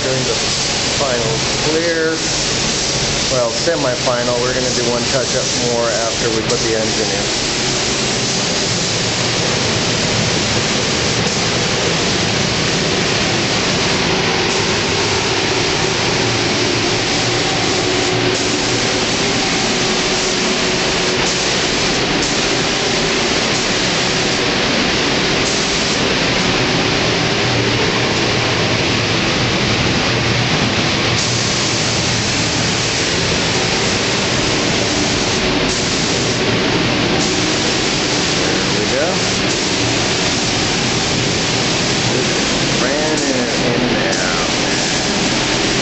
jar during the final clear, well, semi-final. We're going to do one touch-up more after we put the engine in.